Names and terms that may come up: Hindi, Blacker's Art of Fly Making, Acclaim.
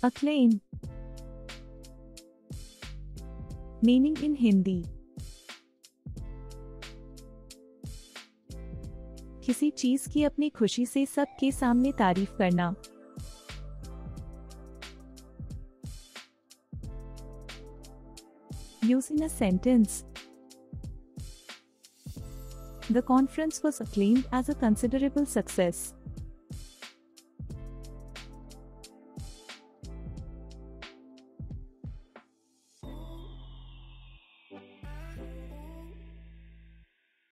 Acclaim. Meaning in Hindi, किसी चीज की अपनी खुशी से सबके सामने तारीफ करना। Use in a sentence. The conference was acclaimed as a considerable success.